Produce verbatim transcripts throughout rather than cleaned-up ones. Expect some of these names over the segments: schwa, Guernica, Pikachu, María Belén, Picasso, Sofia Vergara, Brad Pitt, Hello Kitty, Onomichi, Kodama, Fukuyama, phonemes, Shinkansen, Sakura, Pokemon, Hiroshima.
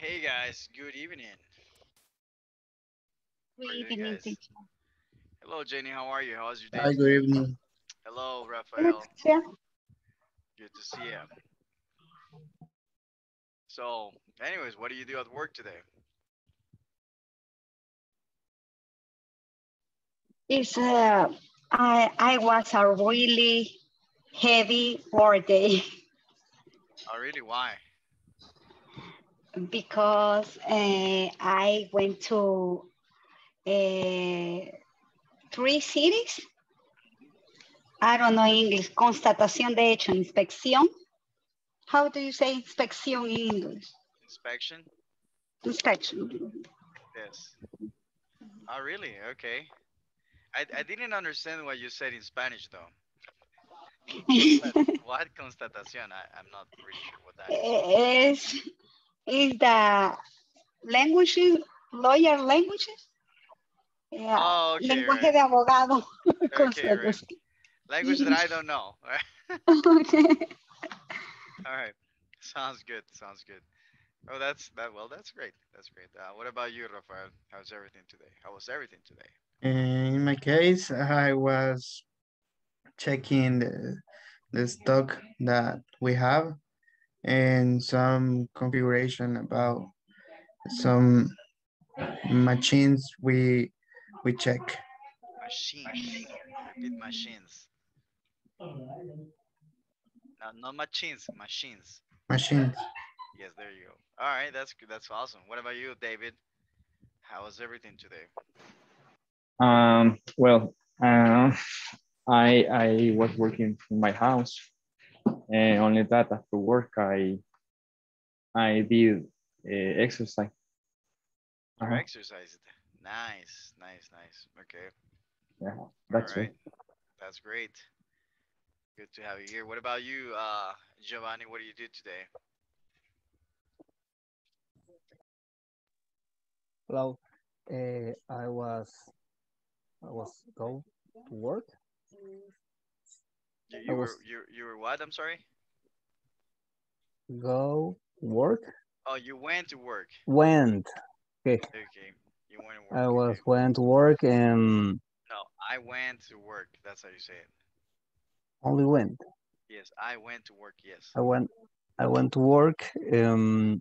Hey guys, good evening. Good evening, teacher. Hello, Jenny. How are you? How's your day? Hi, good evening. Hello, Rafael. Good to see you. So, anyways, what do you do at work today? It's uh, I I was a really heavy work day. Oh, really? Why? Because uh, I went to uh, three cities. I don't know English. Constatación de hecho, inspección. How do you say inspección in English? Inspection. Inspection. Yes. Oh, really? Okay. I, I didn't understand what you said in Spanish, though. What constatación? I, I'm not really sure what that is. It's, is the languages, lawyer languages? Yeah. Oh, okay, lenguaje right. de abogado. Okay, right. Language that I don't know. Okay. All right. Sounds good. Sounds good. Oh, that's that. Well, that's great. That's great. Uh, what about you, Rafael? How's everything today? How was everything today? In my case, I was checking the, the stock that we have, and some configuration about some machines we we check. Machines. Repeat machines. No, not machines. Machines. Machines. Yes, there you go. All right, that's good. That's awesome. What about you, David? How was everything today? Um. Well, uh, I I was working from my house. And only that, after work, I I did uh, exercise. Uh -huh. Exercise, nice, nice, nice. Okay. Yeah, that's right. That's great. Good to have you here. What about you, uh, Giovanni? What do you do today? Hello. Uh, I was I was going to work. You, you was, were you you were what? I'm sorry. Go work. Oh, you went to work. Went. Okay. Okay. You went to work. I was okay. went to work and. No, I went to work. That's how you say it. Only went. Yes, I went to work. Yes. I went. I went to work. Um.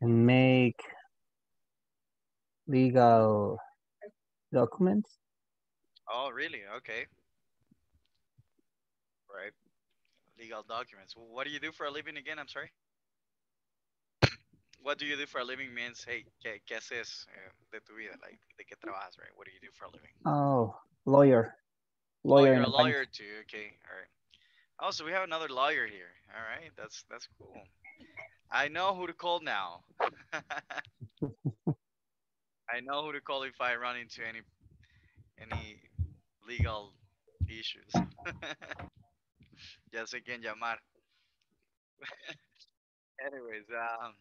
And make legal documents. Oh, really? Okay. Right. Legal documents. Well, what do you do for a living again? I'm sorry. What do you do for a living means, hey, ¿qué, qué haces de tu vida? Like, ¿de qué trabajas, right? What do you do for a living? Oh, lawyer. Lawyer. Oh, you're a lawyer too. Okay. All right. Oh, so we have another lawyer here. All right. That's, that's cool. I know who to call now. I know who to call if I run into any, any legal issues. Ya sé quién llamar. Anyways, um,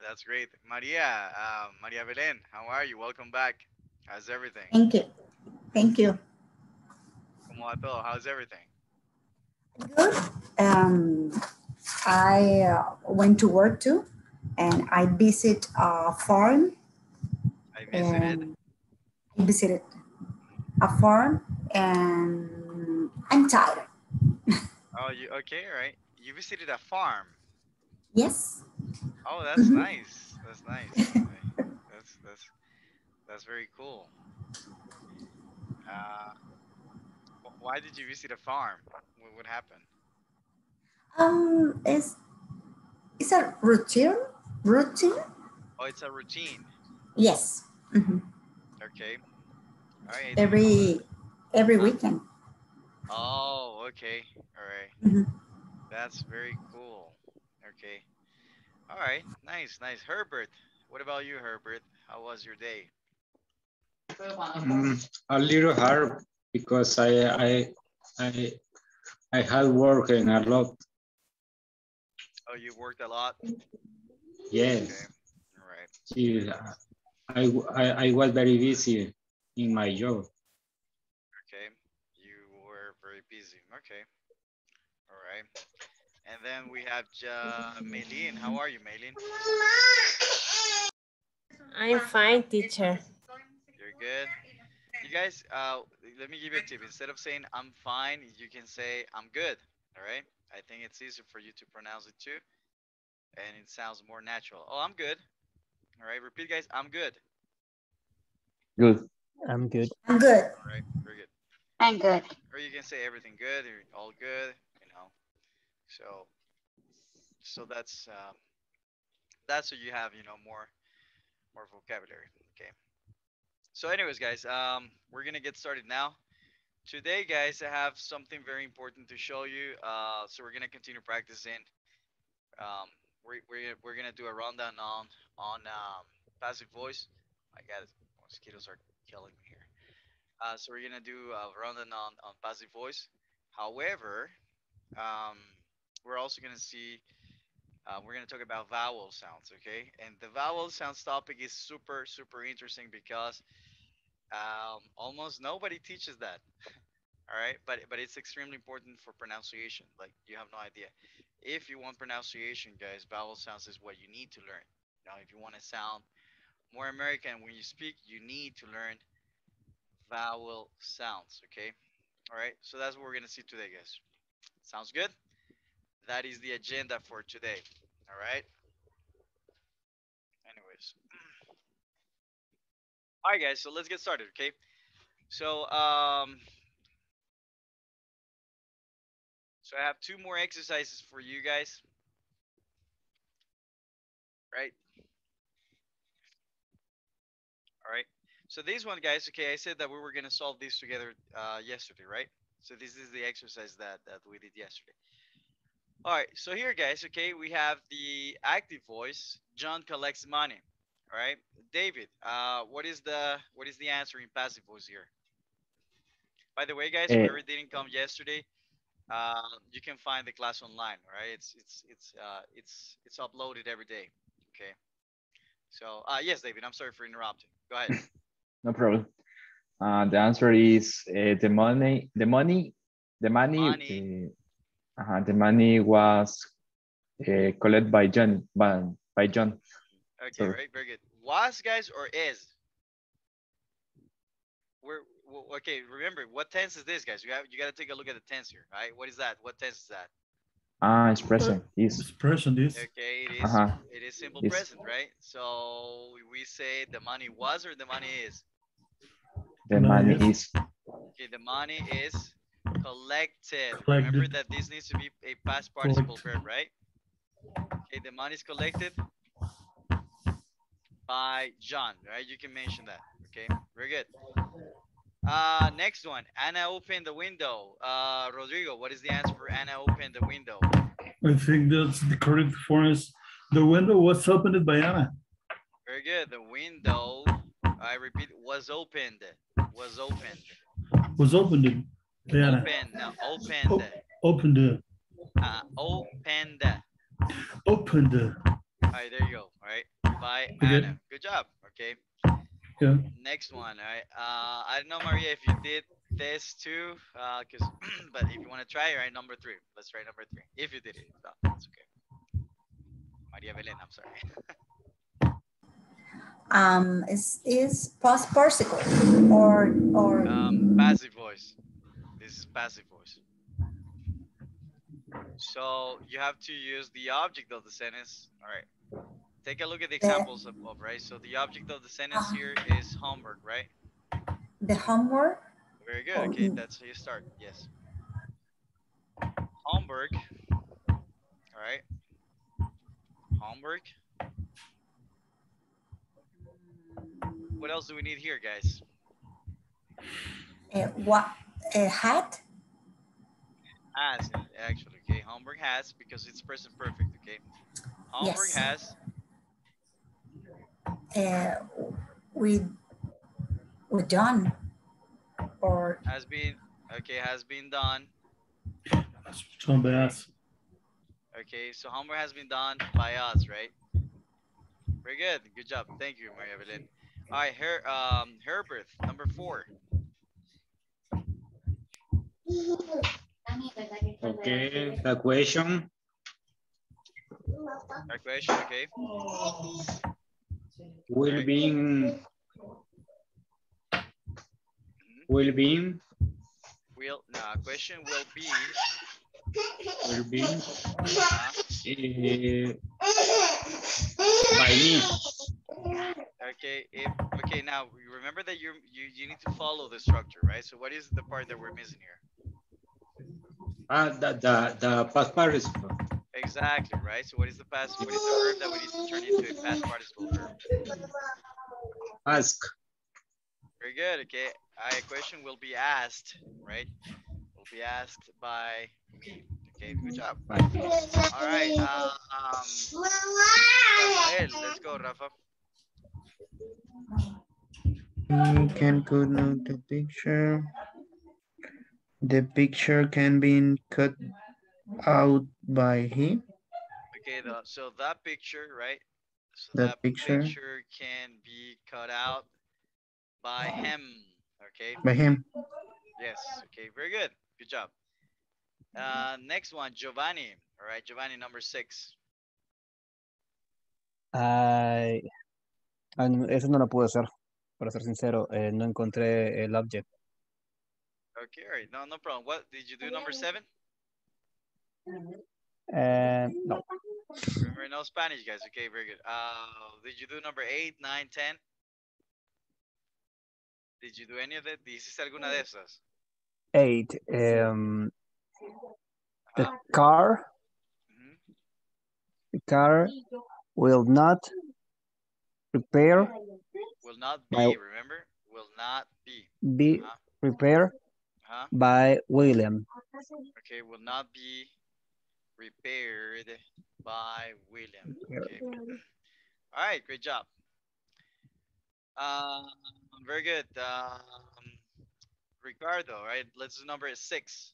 that's great. Maria, uh, Maria Belén, how are you? Welcome back. How's everything? Thank you. Thank you. ¿Cómo va todo? How's everything? Good. Um, I uh, went to work too, and I visit a farm. I visited. I visited a farm, and I'm tired. Oh, you okay? Right. You visited a farm. Yes. Oh, that's nice. That's nice. that's that's that's very cool. Uh, why did you visit a farm? What, what happened? Um, it's it's a routine. Routine. Oh, it's a routine. Yes. Mm-hmm. Okay. All right. Every every weekend. Oh, okay. All right. Mm-hmm. That's very cool. Okay. All right. Nice, nice. Herbert, what about you, Herbert? How was your day? Um, a little hard because I I I I had working a lot. Oh, you worked a lot? Yes. Okay. All right. I, I, I was very busy in my job. Busy. Okay. All right. And then we have uh, Maylene. How are you, Maylene? I'm fine, teacher. You're good. You guys, uh, let me give you a tip. Instead of saying I'm fine, you can say I'm good. All right. I think it's easier for you to pronounce it too. And it sounds more natural. Oh, I'm good. All right. Repeat, guys. I'm good. Good. I'm good. I'm good. All right. Very good. I'm good. Or you can say everything good or all good, you know. So, so that's um, that's what you have, you know, more, more vocabulary. Okay. So, anyways, guys, um, we're gonna get started now. Today, guys, I have something very important to show you. Uh, so we're gonna continue practicing. Um, we're we're we're gonna do a rundown on on um, passive voice. I got it. Mosquitoes are killing me here. Uh, so we're gonna do a rundown on on passive voice. However, um, we're also gonna see. Uh, we're gonna talk about vowel sounds, okay? And the vowel sounds topic is super super interesting because um, almost nobody teaches that. All right, but but it's extremely important for pronunciation. Like you have no idea. If you want pronunciation, guys, vowel sounds is what you need to learn. Now, if you want to sound more American when you speak, you need to learn vowel sounds. Okay. All right. So that's what we're gonna see today, guys. Sounds good? That is the agenda for today. All right. Anyways. All right, guys. So let's get started. Okay. So um. So I have two more exercises for you guys, right? All right. So this one, guys, okay, I said that we were going to solve this together uh, yesterday, right? So this is the exercise that, that we did yesterday. All right. So here, guys, okay, we have the active voice. John collects money. All right. David, uh, what is the what is the answer in passive voice here? By the way, guys, hey. Whoever didn't come yesterday, Uh, you can find the class online, right? It's it's it's uh, it's it's uploaded every day. Okay. So uh, yes, David. I'm sorry for interrupting. Go ahead. No problem. Uh, the answer is uh, the money. The money. The money. money. Uh, uh, the money was uh, collected by John. By, by John. Okay. So. Right. Very good. Was, guys, or is? We're. Okay, remember, what tense is this, guys? You have you got to take a look at the tense here, right? What is that? What tense is that? Ah, uh, it's present. Is it's present is. Okay, it is. Uh -huh. It is simple it's. present, right? So we say the money was or the money is. The money is. Okay, the money is collected. collected. Remember that this needs to be a past participle verb, right? Okay, the money is collected by John, right? You can mention that. Okay, very good. Uh, next one, Anna opened the window. Uh, Rodrigo, what is the answer for Anna opened the window? I think that's the correct form is the window was opened by Anna. Very good. The window, I repeat, was opened. Was opened. Was opened. By Anna. Opened. No, opened. O opened. Uh, opened. Opened. All right, there you go. All right. By okay. Anna. Good job. Okay. Yeah. Next one, all right. Uh, I don't know, Maria, if you did this too, uh, cause, but if you want to try it, right, number three. Let's try number three. If you did it, no, that's okay. Maria Belén, I'm sorry. um, is is past participle or or um passive voice? This is passive voice. So you have to use the object of the sentence. All right. Take a look at the examples the, above, right? So the object of the sentence uh, here is homework, right? The homework? Very good. Okay, that's how you start. Yes. Homework. All right. Homework. What else do we need here, guys? Uh, what? A hat? Has, actually. Okay, homework has because it's present perfect, okay? Homework yes. has... Uh, we we done or has been okay has been done. Okay, so homework has been done by us, right? Very good, good job. Thank you, Maria Belén. All right, her um Herbert number four. Okay, the question. A question, okay. Will being. Will being. Will, no, question will be. Will be. Uh, by me. Okay, if, okay, now remember that you, you you need to follow the structure, right? So what is the part that we're missing here? Uh, the, the, the past participle. Exactly, right? So what is the past, what is the verb that we need to turn into a past participle verb? Ask. Very good, okay. I, a question will be asked, right? Will be asked by me. Okay, good job. All right, uh, um, Rafael, let's go, Rafa. Can cut out the picture. The picture can be cut out by him. Okay, the, so that picture, right? So that, that picture. picture can be cut out by him. Okay. By him. Yes. Okay. Very good. Good job. Uh, next one, Giovanni. All right, Giovanni, number six. I. Uh... Eso no lo pude hacer, para ser sincero. Eh, no encontré el object. Okay, all right. No, no problem. What did you do? Number seven? Uh, no. Remember, no Spanish, guys. Okay, very good. Uh, did you do number eight, nine, ten? Did you do any of that? ¿Hiciste alguna de esas? Eight. Um, the uh-huh. car. Mm-hmm. The car will not. Repair will not be, by, remember, will not be. Be uh-huh. repaired uh-huh. by William. Okay, will not be repaired by William. Okay. All right, great job. Um, very good. Um, Ricardo, all right, let's do number six.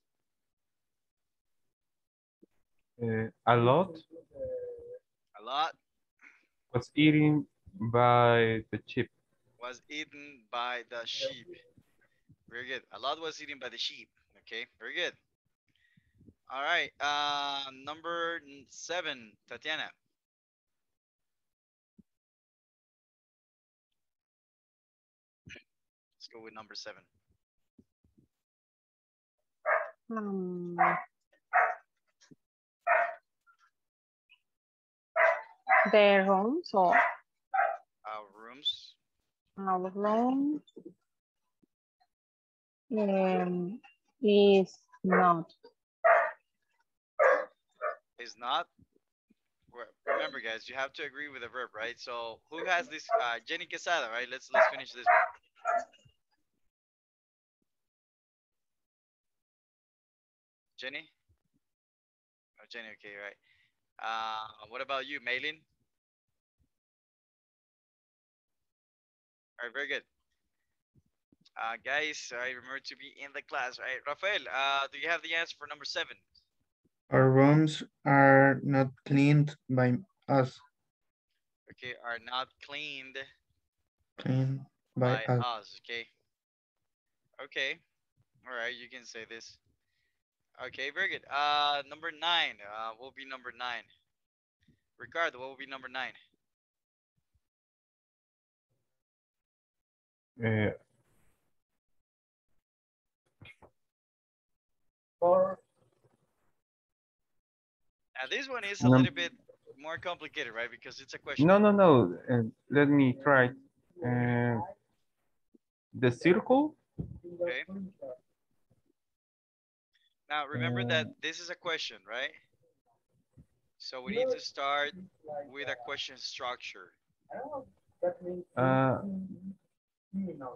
Uh, a lot. A lot. What's eating? By the sheep. Was eaten by the sheep. Very good. A lot was eaten by the sheep. Okay, very good. All right. Uh, number seven, Tatiana. Let's go with number seven. Um. The rooms or Our rooms. Our room um, is not. Is not? Remember, guys, you have to agree with the verb, right? So who has this? Uh, Jenny Quesada, right? Let's let's finish this one. Jenny? Oh, Jenny, okay, right. Uh, what about you, Maylin? All right, very good. Uh, guys, I remember to be in the class. All right, Rafael, uh, do you have the answer for number seven? Our rooms are not cleaned by us. Okay, are not cleaned. Cleaned by, by us. us. Okay. Okay. All right, you can say this. Okay, very good. Uh, number nine. Uh, what will be number nine? Ricardo, what will be number nine? Uh, or now this one is a no. little bit more complicated, right? Because it's a question. No, no, no. Uh, let me try. Uh, the circle. Okay. Now remember uh, that this is a question, right? So we need to start with a question structure. Uh.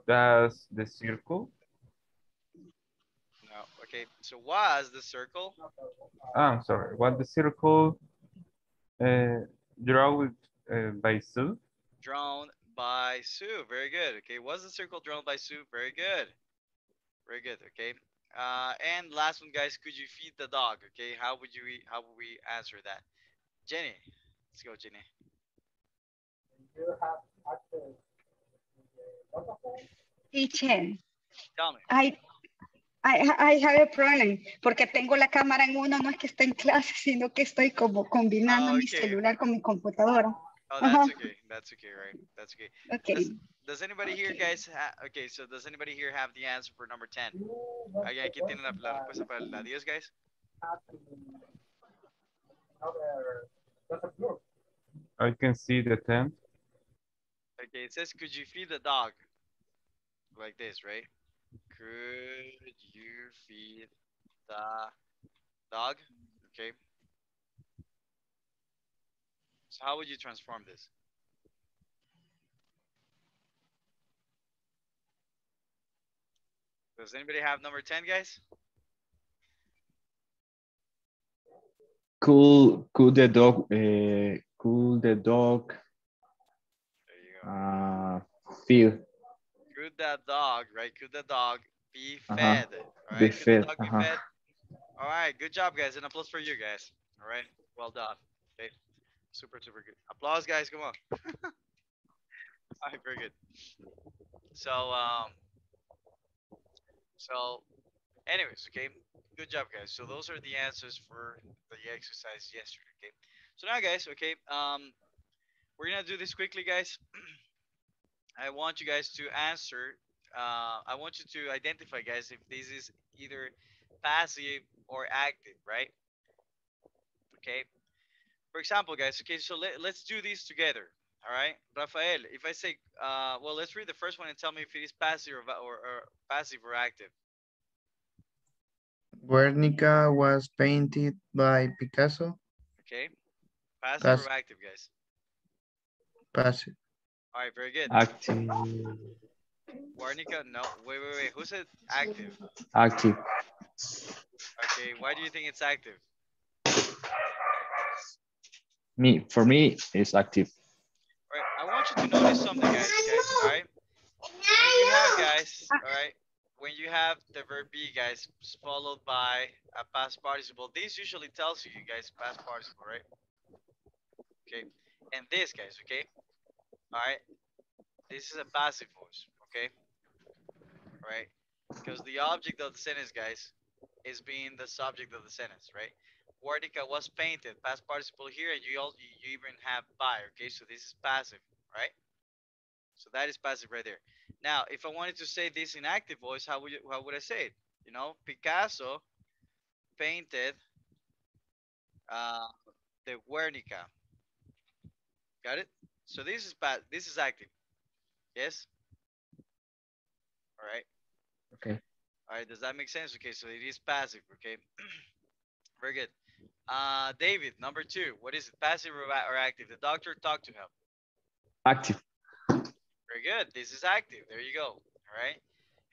Does the circle? No. Okay. So was the circle? I'm sorry. Was the circle uh, drawn uh, by Sue? Drawn by Sue. Very good. Okay. Was the circle drawn by Sue? Very good. Very good. Okay. Uh, and last one, guys. Could you feed the dog? Okay. How would you? How would we answer that? Jenny. Let's go, Jenny. You have access. Teacher, I I, I have a problem, porque tengo la cámara en uno, no es que esté en clase, sino que estoy como combinando oh, okay. mi celular con mi computadora. Oh, that's uh-huh. okay. That's okay, right? That's okay. Okay. Does, does anybody okay. here, guys, ha okay, so does anybody here have the answer for number ten? Okay, aquí tienen la, la respuesta para la diez, guys. I can see the ten. Okay, it says, could you feed the dog? Like this, right? Could you feed the dog? Okay. So how would you transform this? Does anybody have number ten, guys? Could could the dog uh, could the dog uh, feed? Could that dog, right? Could the dog be fed? Uh-huh. All right. Be could fed. The dog be uh-huh. fed? All right. Good job, guys. An applause for you guys. All right. Well done. Okay. Super, super good. Applause, guys. Come on. All right. Very good. So, um, so, anyways, okay. Good job, guys. So those are the answers for the exercise yesterday. Okay. So now, guys. Okay. Um, we're gonna do this quickly, guys. I want you guys to answer. Uh, I want you to identify, guys, if this is either passive or active, right? Okay. For example, guys. Okay, so let, let's do these together. All right, Rafael. If I say, uh, well, let's read the first one and tell me if it is passive or, or, or passive or active. Guernica was painted by Picasso. Okay. Passive Pass or active, guys? Passive. All right, very good. Active. Guernica, no. Wait, wait, wait. Who said active? Active. Okay, why do you think it's active? Me, for me, it's active. All right, I want you to notice something, guys. guys all right. When you have, guys, all right. When you have the verb be, guys, followed by a past participle, this usually tells you, you guys, past participle, right? Okay. And this, guys, okay. All right, this is a passive voice, okay? All right, because the object of the sentence, guys, is being the subject of the sentence, right? Guernica was painted, past participle here, and you, all, you even have by, okay? So this is passive, right? So that is passive right there. Now, if I wanted to say this in active voice, how would, you, how would I say it? You know, Picasso painted uh, the Guernica. Got it? So this is bad. This is active. Yes. All right. Okay. All right. Does that make sense? Okay. So it is passive. Okay. Very good. Uh, David, number two. What is it? Passive or active? The doctor talked to him. Active. Very good. This is active. There you go. All right.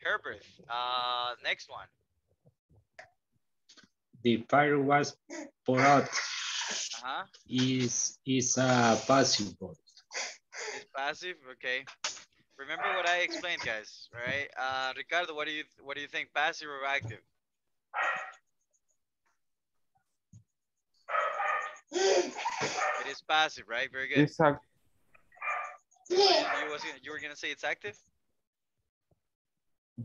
Herbert. Uh, next one. The fire was put out. Uh huh. Is is uh passive. Passive, okay. Remember what I explained, guys. Right, uh, Ricardo. What do you what do you think? Passive or active? It is passive, right? Very good. It's active. You was you were gonna say it's active?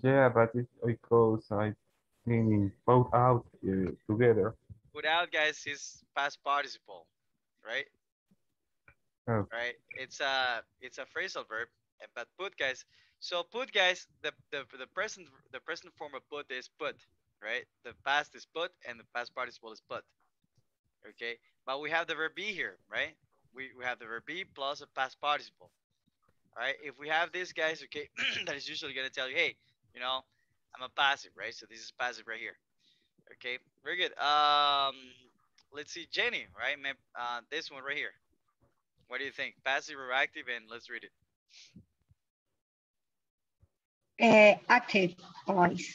Yeah, but it's because I think put out uh, together. Put out, guys, is past participle, right? Oh. Right, it's a it's a phrasal verb, but put, guys. So put, guys. The the the present the present form of put is put, right? The past is put, and the past participle is put. Okay, but we have the verb be here, right? We we have the verb be plus a past participle. All right, if we have this, guys, okay, that is usually gonna tell you, hey, you know, I'm a passive, right? So this is passive right here. Okay, very good. Um, let's see, Jenny, right? Uh, this one right here. What do you think? Passive or active? And let's read it. Uh, active voice.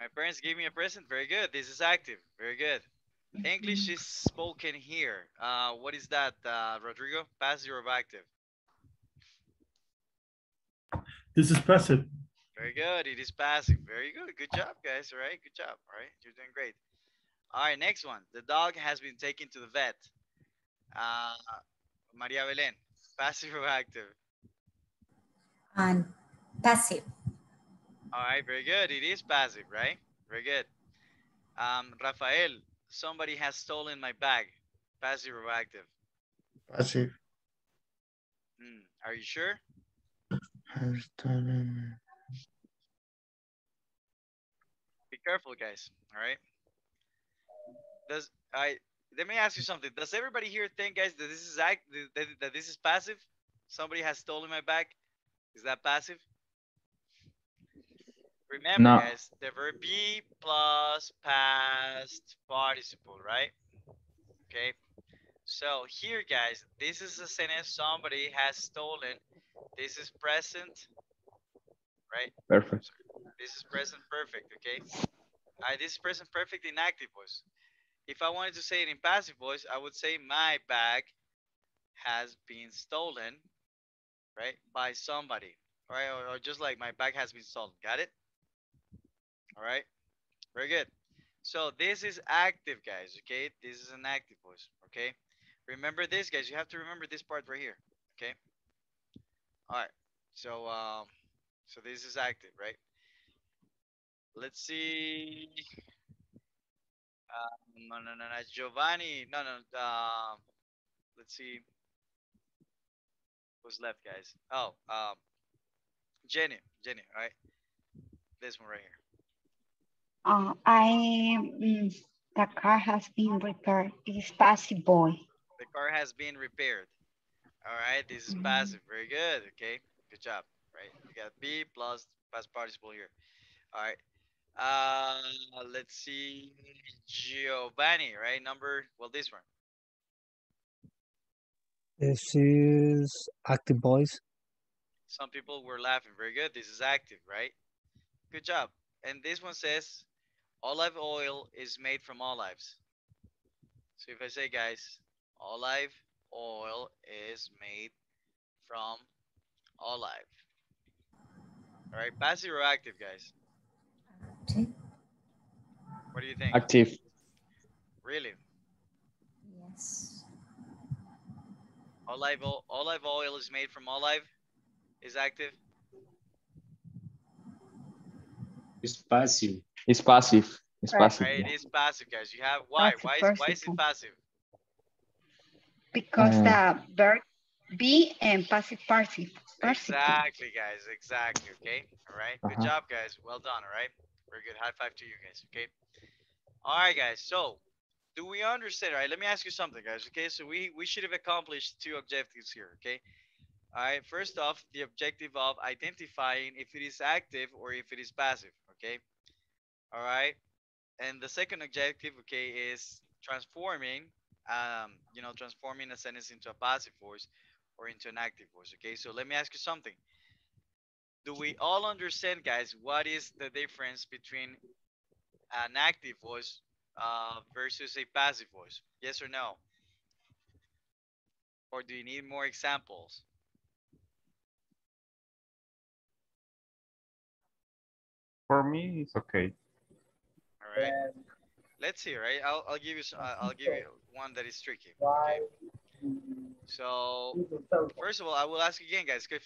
My parents gave me a present. Very good. This is active. Very good. English is spoken here. Uh, what is that, uh, Rodrigo? Passive or active? This is passive. Very good. It is passive. Very good. Good job, guys. All right. Good job. All right. You're doing great. All right. Next one. The dog has been taken to the vet. Uh, María Belén, passive or active? Um, passive. All right, very good. It is passive, right? Very good. Um, Rafael, somebody has stolen my bag. Passive or active? Passive. Mm, are you sure? Has stolen. Be careful, guys. All right. Does I? Let me ask you something. Does everybody here think, guys, that this is act, that, that this is passive? Somebody has stolen my bag. Is that passive? Remember, no. guys, the verb be plus past participle, right? Okay. So here, guys, this is a sentence. Somebody has stolen. This is present, right? Perfect. Sorry. This is present perfect. Okay. Uh, this is present perfect in active voice. If I wanted to say it in passive voice, I would say my bag has been stolen, right, by somebody, all right? Or, or just like my bag has been stolen. Got it? All right. Very good. So this is active, guys. Okay. This is an active voice. Okay. Remember this, guys. You have to remember this part right here. Okay. All right. So, um, so this is active, right? Let's see. Uh, no, no, no, no, Giovanni. No, no. Uh, let's see. What's left, guys? Oh, um, Jenny. Jenny, all right? This one right here. Uh, I, the car has been repaired. It's passive boy. The car has been repaired. All right, this is mm-hmm. passive. Very good. Okay, good job. Right, you got B plus past participle here. All right. Uh, let's see, Giovanni, right? Number, well, this one. This is active voice. Some people were laughing. Very good. This is active, right? Good job. And this one says, olive oil is made from olives. So if I say, guys, olive oil is made from olive. All right, passive or active, guys? Active. What do you think? Active. Really? Yes. Olive oil, olive oil is made from olive is active. It's passive. It's passive. It's right. passive. Right. It is passive, guys. You have why? Passive, why is passive. why is it passive? Because uh, the verb be and passive passive. Exactly, guys. Exactly. Okay. All right. Uh-huh. Good job, guys. Well done. All right. Very good. High five to you guys. Okay. All right, guys. So do we understand? All right. Let me ask you something, guys. Okay. So we, we should have accomplished two objectives here. Okay. All right. First off, the objective of identifying if it is active or if it is passive. Okay. All right. And the second objective, okay, is transforming, um, you know, transforming a sentence into a passive voice or into an active voice. Okay. So let me ask you something. Do we all understand, guys, what is the difference between an active voice uh, versus a passive voice? Yes or no? Or do you need more examples? For me, it's okay. All right. Um, Let's see, right? I'll, I'll give you uh, I'll give you one that is tricky. Okay? So first of all, I will ask you again, guys, because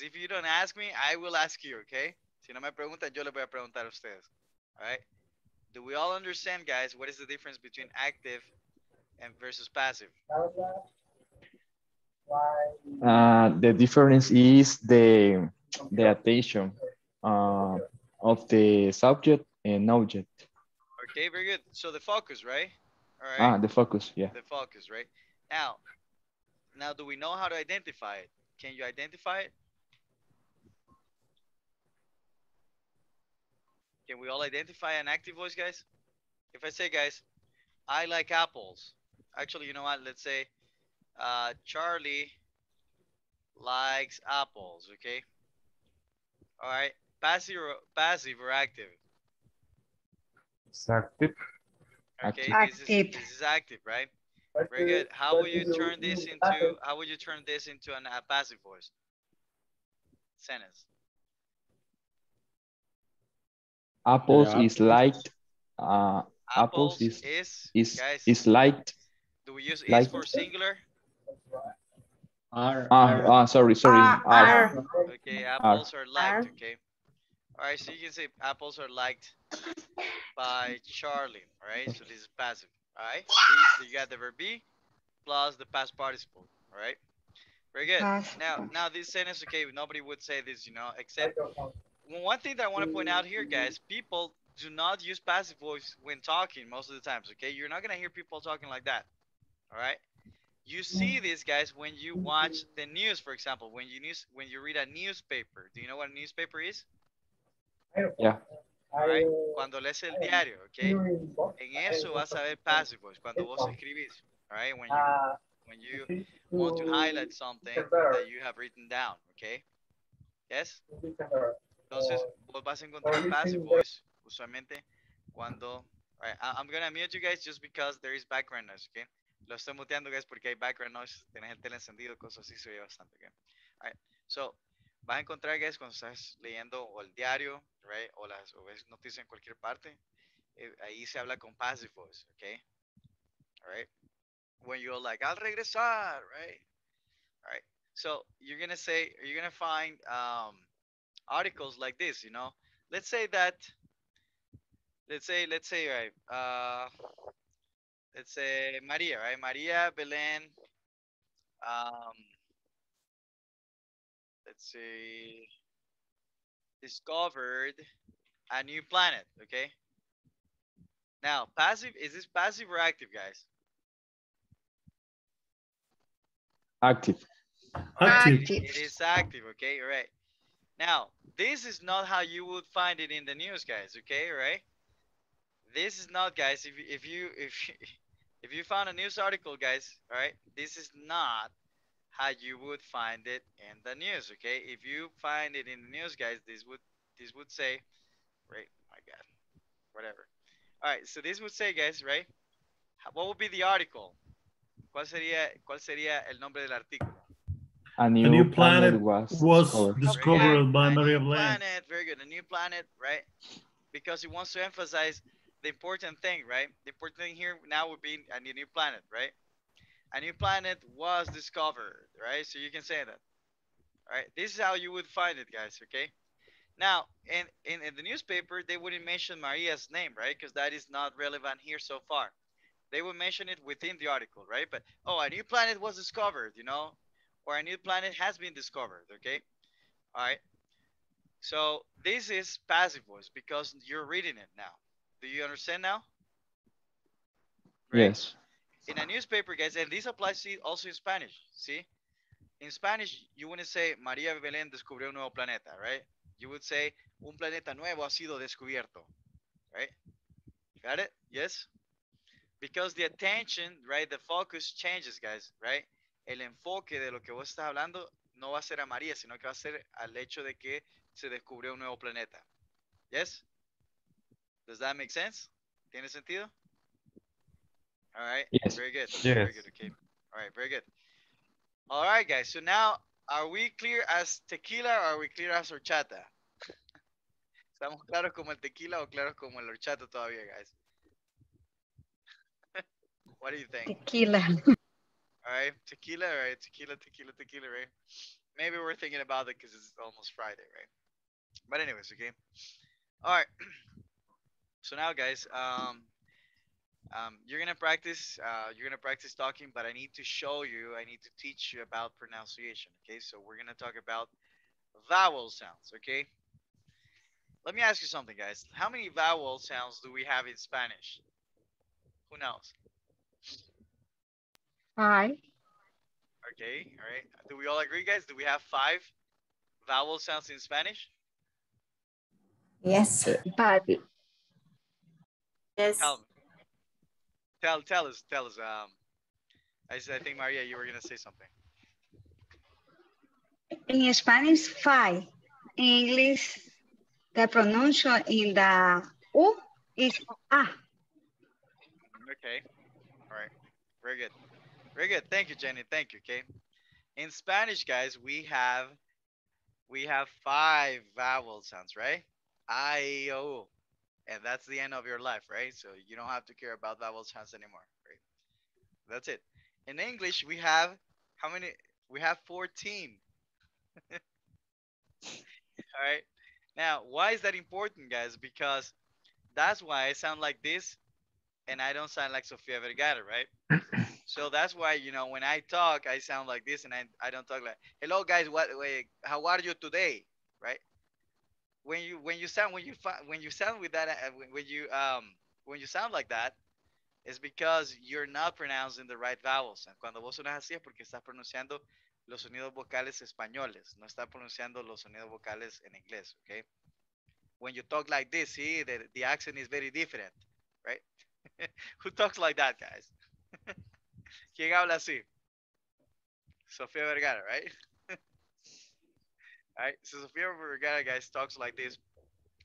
if, if you don't ask me, I will ask you, okay? Si no me preguntan, yo les voy a preguntar a ustedes, all right? Do we all understand, guys, what is the difference between active and versus passive? Uh, the difference is the, the attention uh, of the subject and object. Okay, very good. So the focus, right? All right. Ah, the focus, yeah. The focus, right? Now, Now, do we know how to identify it? Can you identify it? Can we all identify an active voice, guys? If I say, guys, I like apples. Actually, you know what? Let's say uh, Charlie likes apples, okay? All right. Passive or, passive or active? It's active. Okay, active. This, is, this is active, right? Very good. How will you turn this into how will you turn this into an, a passive voice sentence? Apples yeah. is liked. Uh, apples, apples is is is, guys, is liked. Do we use liked. Is for singular? R. Ah, sorry, sorry. R. R. Okay, apples R. are liked. Okay. All right, so you can say apples are liked by Charlie, all right? So this is passive, all right? So you got the verb be plus the past participle, all right? Very good. Now, now this sentence, okay, nobody would say this, you know, except one thing that I want to point out here, guys, people do not use passive voice when talking most of the times, okay? You're not going to hear people talking like that, all right? You see this, guys, when you watch the news, for example, when you news, when you read a newspaper. Do you know what a newspaper is? Yeah. Right. Cuando lees el diario, okay? En eso vas a ver passive voice, cuando vos escribís, all right? When you, when you want to highlight something that you have written down, okay? Yes? Entonces, vos vas a encontrar passive voice, usualmente, cuando... All right, I'm going to mute you guys just because there is background noise, okay? Lo estoy muteando, guys, porque hay background noise, tenés el tele encendido, cosas así, se oye bastante, okay? All right, so... Vas a encontrar, guys, cuando estás leyendo o el diario, right, o las o ves noticias en cualquier parte, eh, ahí se habla con passive voice, okay? All right? When you're like, I'll regresar, right? All right. So you're going to say, you're going to find um, articles like this, you know? Let's say that, let's say, let's say, right, uh, let's say María, right? María Belén, um, let's see, discovered a new planet, okay? Now, passive, is this passive or active, guys? Active. Active. active. It is active, okay, all right. Now, this is not how you would find it in the news, guys, okay, all right? This is not, guys, if, if, you, if, you, if you found a news article, guys, all right, this is not how you would find it in the news, okay? If you find it in the news, guys, this would this would say, right? My God, whatever. All right, so this would say, guys, right? What would be the article? ¿Cuál sería cuál sería el nombre del artículo? A new, a new planet, planet was, was discovered by Maria Belén. Very good, a new planet, right? Because it wants to emphasize the important thing, right? The important thing here now would be a new planet, right? A new planet was discovered, right? So you can say that, all right? This is how you would find it, guys, okay? Now, in, in, in the newspaper, they wouldn't mention Maria's name, right? Because that is not relevant here so far. They would mention it within the article, right? But, oh, a new planet was discovered, you know? Or a new planet has been discovered, okay? All right? So this is passive voice because you're reading it now. Do you understand now? Right? Yes. In a newspaper, guys, and this applies to also in Spanish, see? In Spanish, you wouldn't say, María Belén descubrió un nuevo planeta, right? You would say, un planeta nuevo ha sido descubierto, right? Got it? Yes? Because the attention, right, the focus changes, guys, right? El enfoque de lo que vos estás hablando no va a ser a María, sino que va a ser al hecho de que se descubrió un nuevo planeta. Yes? Does that make sense? ¿Tiene sentido? All right, yes. Very good. Yes. Very good, okay. All right, very good. All right, guys, so now, are we clear as tequila or are we clear as horchata? ¿Estamos claros como el tequila o claros como el horchata todavía, guys? What do you think? Tequila. All right, tequila, all right, tequila, tequila, tequila, right? Maybe we're thinking about it because it's almost Friday, right? But anyways, okay. All right, so now, guys, um, Um, you're gonna practice. Uh, you're gonna practice talking, but I need to show you. I need to teach you about pronunciation. Okay, so we're gonna talk about vowel sounds. Okay. Let me ask you something, guys. How many vowel sounds do we have in Spanish? Who knows? Five. Okay. All right. Do we all agree, guys? Do we have five vowel sounds in Spanish? Yes. Five. Yes. Tell me. Tell, tell us, tell us. Um, I, I think, Maria, you were going to say something. In Spanish, five. In English, the pronunciation in the U is A. Okay. All right. Very good. Very good. Thank you, Jenny. Thank you, okay? In Spanish, guys, we have we have five vowel sounds, right? I, O. And that's the end of your life, right? So you don't have to care about vowel sounds anymore, right? That's it. In English, we have how many? We have fourteen. All right. Now, why is that important, guys? Because that's why I sound like this and I don't sound like Sofia Vergara, right? So that's why, you know, when I talk, I sound like this and I, I don't talk like, hello, guys, what, wait, how are you today, right? When you when you sound when you when you sound with that when you um when you sound like that, it's because you're not pronouncing the right vowels. Cuando vos sonas así es porque estás pronunciando los sonidos vocales españoles. No estás pronunciando los sonidos vocales en inglés, okay? When you talk like this, see, the, the accent is very different, right? Who talks like that, guys? ¿Quién habla así? Sofia Vergara, right? All right, so Sofia Vergara, guys, talks like this,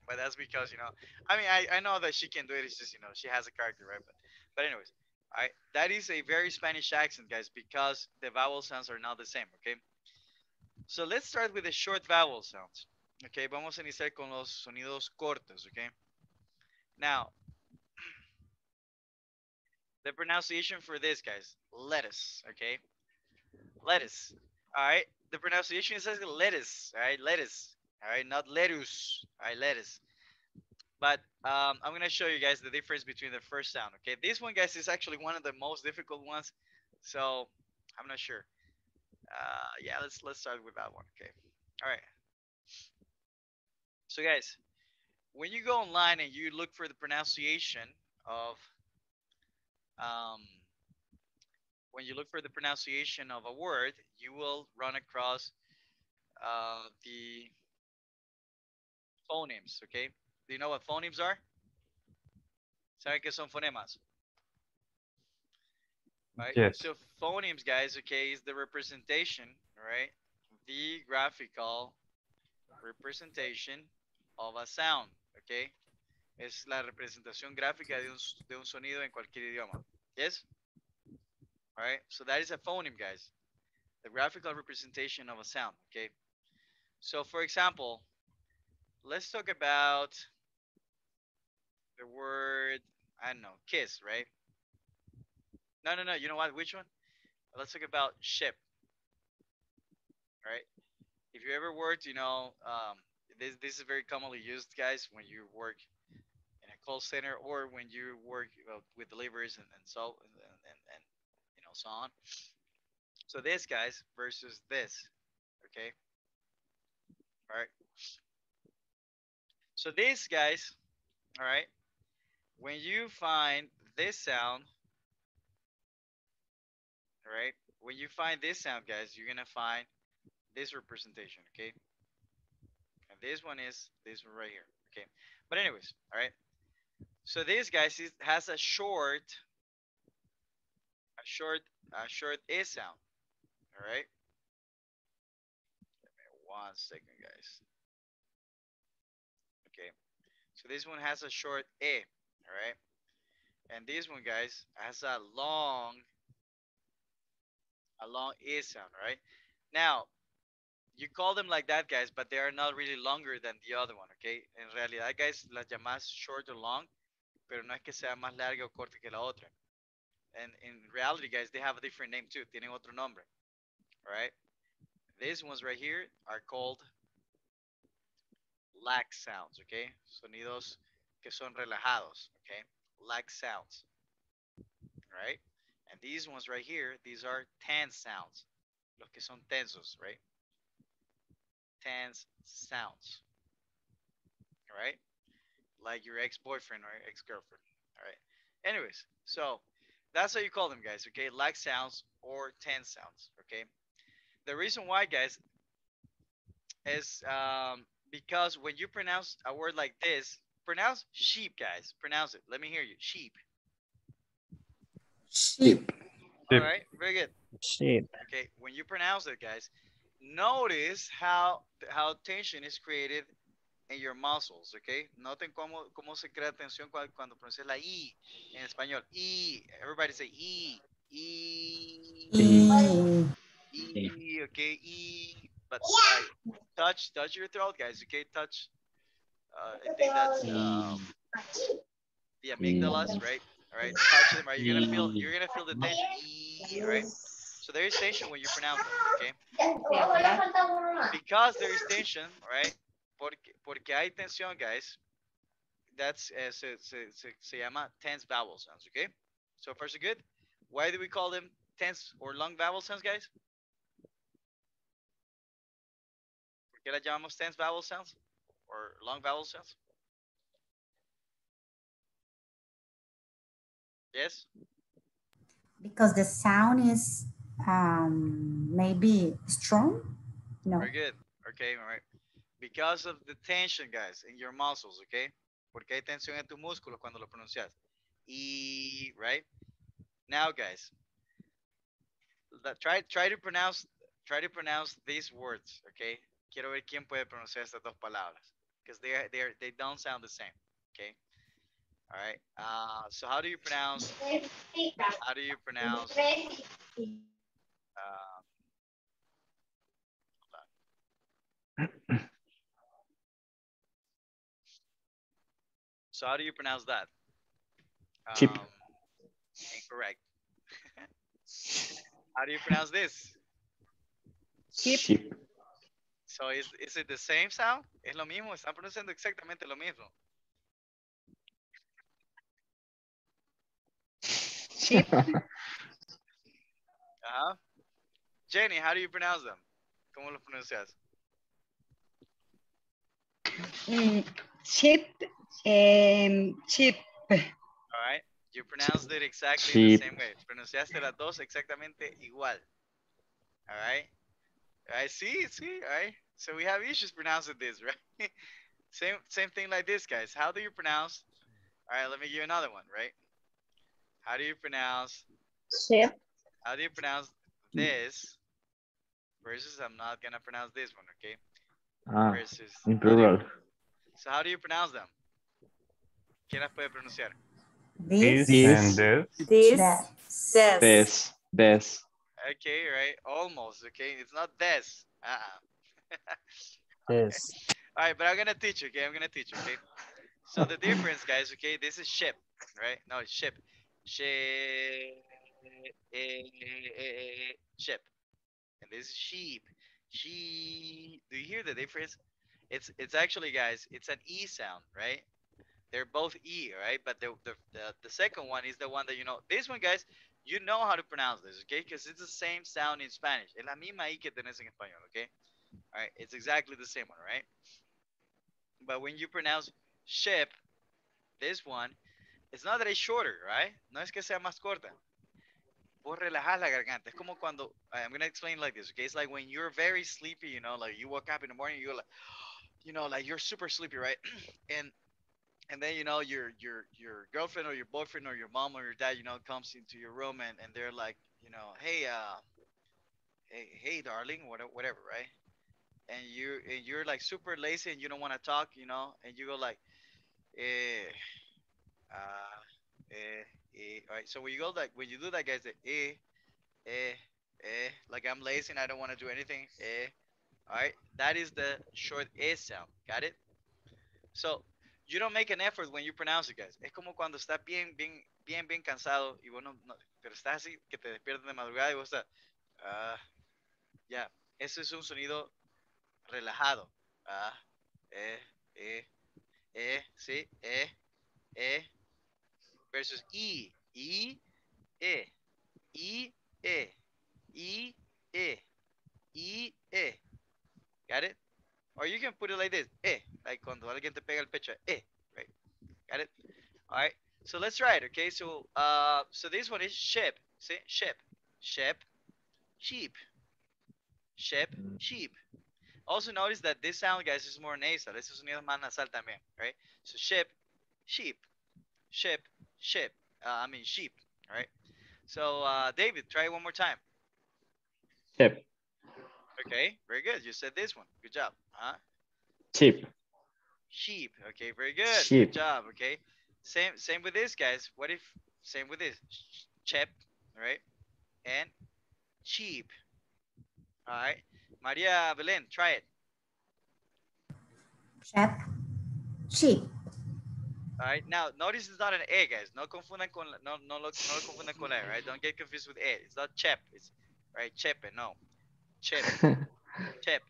but that's because, you know, I mean, I, I know that she can do it. It's just, you know, she has a character, right? But, but anyways, all right, that is a very Spanish accent, guys, because the vowel sounds are not the same, okay? So let's start with the short vowel sounds, okay? Vamos a iniciar con los sonidos cortos, okay? Now, the pronunciation for this, guys, lettuce, okay? Lettuce, all right? The pronunciation says lettuce, all right, lettuce, all right, not lettuce, all right, lettuce. But um, I'm gonna show you guys the difference between the first sound, okay? This one, guys, is actually one of the most difficult ones, so I'm not sure. Uh, yeah, let's let's start with that one, okay? All right. So, guys, when you go online and you look for the pronunciation of, um, when you look for the pronunciation of a word, you will run across uh, the phonemes, okay? Do you know what phonemes are? ¿Saben qué son fonemas? Right? Yes. So phonemes, guys, okay, is the representation, right? The graphical representation of a sound, okay? Es la representación gráfica de un, de un sonido en cualquier idioma. Yes? All right, so that is a phoneme, guys. The graphical representation of a sound, okay? So, for example, let's talk about the word, I don't know, kiss, right? No, no, no, you know what, which one? Let's talk about ship, all right? If you ever worked, you know, um, this, this is very commonly used, guys, when you work in a call center or when you work uh, with deliveries and, and so and, and, and on. So this, guys, versus this, okay? All right. So this, guys, all right, when you find this sound, all right, when you find this sound, guys, you're going to find this representation, okay? And this one is this one right here, okay? But anyways, all right. So this, guys, is, has a short short uh, short A sound, all right? Give me one second, guys. Okay, so this one has a short A, all right? And this one, guys, has a long, a long A sound, all right? Now, you call them like that, guys, but they are not really longer than the other one, okay? En realidad, guys, las llamas short or long, pero no es que sea más larga o corta que la otra. And in reality, guys, they have a different name too. Tienen otro nombre, all right? These ones right here are called lax sounds, okay? Sonidos que son relajados, okay? Lax sounds, all right? And these ones right here, these are tense sounds. Los que son tensos, right? Tense sounds, all right? Like your ex-boyfriend or ex-girlfriend, all right? Anyways, so that's how you call them, guys, okay? Lax sounds or tense sounds, okay? The reason why, guys, is um, because when you pronounce a word like this, pronounce sheep, guys. Pronounce it. Let me hear you. Sheep. Sheep. All right, very good. Sheep. Okay, when you pronounce it, guys, notice how how tension is created in your muscles, okay? Noten cómo, cómo se crea tensión cuando, cuando pronuncias la I en español. I, everybody say I, I, I, I, okay, I. But uh, touch, touch your throat, guys, okay? Touch, uh, I think that's um, the amygdalas, right? All right, touch them, right? You're gonna feel, you're gonna feel the tension, I, right? So there is tension when you pronounce it, okay? Because there is tension, right? porque, porque hay tensión, guys. That's, uh, se, se, se, se llama tense vowel sounds, okay? So far so good. Why do we call them tense or long vowel sounds, guys? ¿Por qué las llamamos tense vowel sounds or long vowel sounds? Yes? Because the sound is um, maybe strong? No. Very good. Okay, all right. Because of the tension, guys, in your muscles, okay? Porque hay tensión en tus músculos cuando lo pronuncias. E, right? Now, guys, try, try to pronounce, try to pronounce these words, okay? Quiero ver quién puede pronunciar estas dos palabras, because they are, they are, they don't sound the same, okay? All right. Uh, so how do you pronounce? How do you pronounce? Uh, So how do you pronounce that? Chip. Um, incorrect. How do you pronounce this? Chip. So is, is it the same sound? Es lo mismo, están pronunciando exactamente lo mismo. Chip. Uh-huh. Jenny, how do you pronounce them? ¿Cómo los pronuncias? Mm, chip. Um, chip. All right. You pronounced it exactly chip. The same way. Pronunciaste las dos exactamente igual. All right. I right. see. See. All right. So we have issues pronouncing this, right? same same thing like this, guys. How do you pronounce? All right. Let me give you another one, right? How do you pronounce? Chip. How do you pronounce this? Versus, I'm not gonna pronounce this one, okay? Ah, versus. In plural. So how do you pronounce them? ¿Quién las puede pronunciar? This, this, this, this, this, this. Okay, right, almost, okay? It's not this. Uh-uh. This. Okay. All right, but I'm gonna teach you, okay? I'm gonna teach you, okay? So the difference, guys, okay? This is ship, right? No, it's ship. Ship. Ship. And this is sheep. Sheep. Do you hear the difference? It's, it's actually, guys, it's an E sound, right? They're both E, right? But the, the, the, the second one is the one that you know. This one, guys, you know how to pronounce this, okay? Because it's the same sound in Spanish. Es la misma I que tenés en español, okay? All right, it's exactly the same one, right? But when you pronounce ship, this one, it's not that it's shorter, right? No es que sea más corta. Vos relajás la garganta. Es como cuando, I'm going to explain like this, okay? It's like when you're very sleepy, you know, like you wake up in the morning, you're like, you know, like you're super sleepy, right? And And then, you know, your your your girlfriend or your boyfriend or your mom or your dad, you know, comes into your room and, and they're like, you know, hey, uh, hey, hey, darling, whatever, whatever, right? And, you, and you're like super lazy and you don't want to talk, you know, and you go like, eh, uh, eh, eh. All right, so when you go like, when you do that, guys, the eh, eh, eh, like I'm lazy and I don't want to do anything, eh. All right, that is the short eh sound, got it? So, you don't make an effort when you pronounce it, guys. Es como cuando estás bien, bien, bien, bien cansado y vos no, no pero estás así que te despiertas de madrugada y vos estás, uh, ya. Yeah. Ese es un sonido relajado. Ah, uh, eh, eh, eh, sí, eh, eh. Versus i, i, e, i, e, i, e, i, e. Got it? Or you can put it like this, eh, like cuando alguien te pega el pecho, eh, right? Got it? All right, so let's try it, okay? So uh, so this one is ship, see? Ship, ship, sheep, ship, sheep. Also notice that this sound, guys, is more nasal. This is más nasal también, right? So ship, sheep, ship, ship, uh, I mean sheep, all right? So uh, David, try it one more time. Ship. Okay, very good. You said this one. Good job. Huh? Sheep. Sheep. Okay, very good. Sheep. Good job. Okay. Same same with this, guys. What if same with this? Chep, right? And cheap. All right. Maria Belén, try it. Chep. Cheap. All right. Now, notice it's not an A, guys. No confundan con la, no no lo, no lo confundan con la, right? Don't get confused with A. It's not chep. It's right, chepe, no. Chip, chip,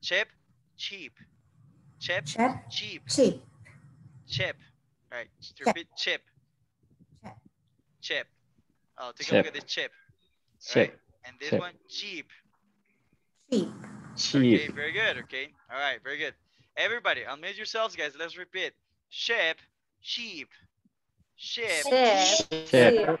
chip, cheap, Chip. Chip. Cheap. Cheap. Chip. All right. Stupid. Chip. Chip. Chip. Oh, take chip. a look at this chip. All right. Chip. And this chip. one, cheap. Cheap. Cheap. Okay, very good. Okay. All right. Very good. Everybody, unmute yourselves, guys. Let's repeat. Chip. Cheap. Ship. Ship. Ship.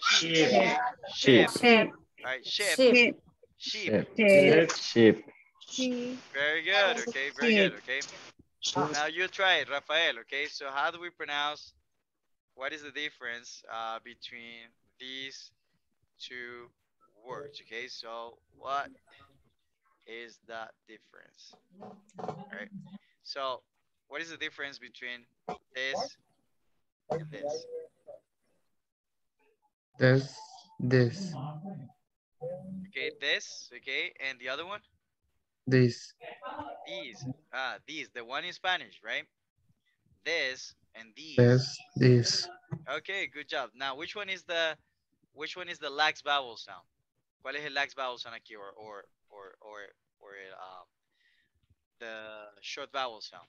Ship. Ship. Ship. All right, ship. Ship. Sheep. Sheep. Sheep. Sheep. Very good, okay, very good, okay. Now you try it, Rafael, okay? So how do we pronounce, what is the difference uh, between these two words, okay? So what is that difference, all right? So what is the difference between this and this? This, this. Okay, this, okay, and the other one? This. These, ah, these, the one in Spanish, right? This and these. This, this. Okay, good job. Now, which one is the, which one is the lax vowel sound? ¿Cuál es el lax vowel sound aquí, or, or, or, or, or el, um, the short vowel sound?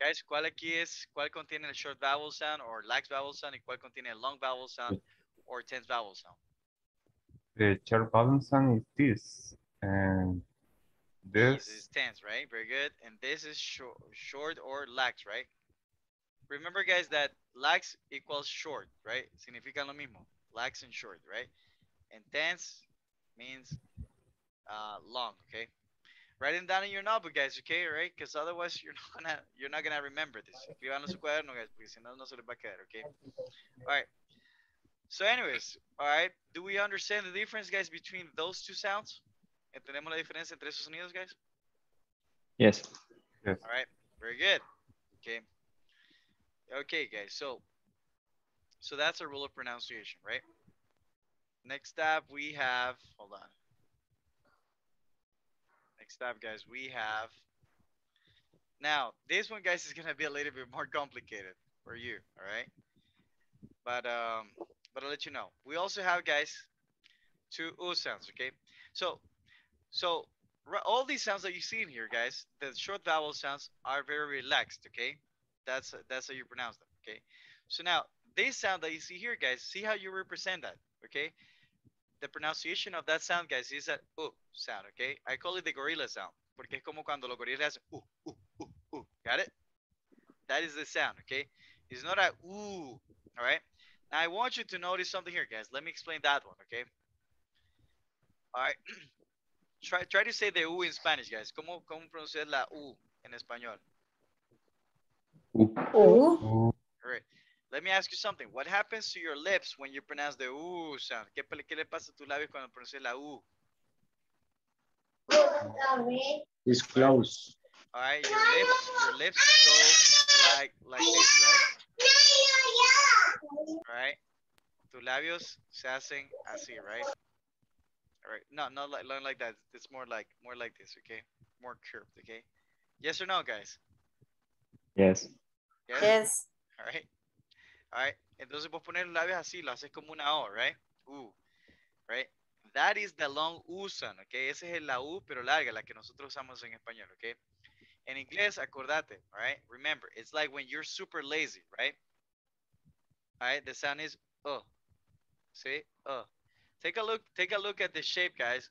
Guys, ¿cuál aquí es, cuál contiene el short vowel sound or lax vowel sound, y cuál contiene el long vowel sound or tense vowel sound? The short vowel sound is this, and this. This is tense, right? Very good. And this is short, short or lax, right? Remember, guys, that lax equals short, right? Significa lo mismo, lax and short, right? And tense means uh, long, okay? Write them down in your notebook, guys, okay, right? Because otherwise you're not gonna you're not gonna remember this. Escriban su cuaderno, guys, porque si no no se les va a quedar, okay? All right. So, anyways, all right. Do we understand the difference, guys, between those two sounds? ¿Entendemos la diferencia entre esos sonidos, guys? Yes. Yes. All right. Very good. Okay. Okay, guys. So, so that's a rule of pronunciation, right? Next up, we have. Hold on. Next up, guys, we have. Now, this one, guys, is gonna be a little bit more complicated for you. All right. But um, but I'll let you know. We also have, guys, two oo sounds, okay? So, so all these sounds that you see in here, guys, the short vowel sounds are very relaxed, okay? That's that's how you pronounce them, okay? So now, this sound that you see here, guys, see how you represent that, okay? The pronunciation of that sound, guys, is that oo sound, okay? I call it the gorilla sound, porque es como cuando los gorilas hacen oo, oo, oo, oo. Got it? That is the sound, okay? It's not a oo, all right? Now, I want you to notice something here, guys. Let me explain that one, okay? All right. try try to say the U in Spanish, guys. ¿Cómo, cómo pronunciar la U en español? U. All right. Let me ask you something. What happens to your lips when you pronounce the U sound? ¿Qué, qué le pasa a tus labios cuando pronuncias la U? It's close. All right. Your lips, your lips go like, like this, right? Right, tus labios se hacen así, right? All right, no, not like, not like that. It's more like, more like this, okay? More curved, okay? Yes or no, guys? Yes. Yes. Yes. All right. All right. Entonces vos pones los labios así, lo haces como una O, right? U, right? That is the long U sound, okay? Ese es la U pero larga, la que nosotros usamos en español, okay? En inglés, acordate, all right? Remember, it's like when you're super lazy, right? All right, the sound is uh. See, uh. Take a look. Take a look at the shape, guys.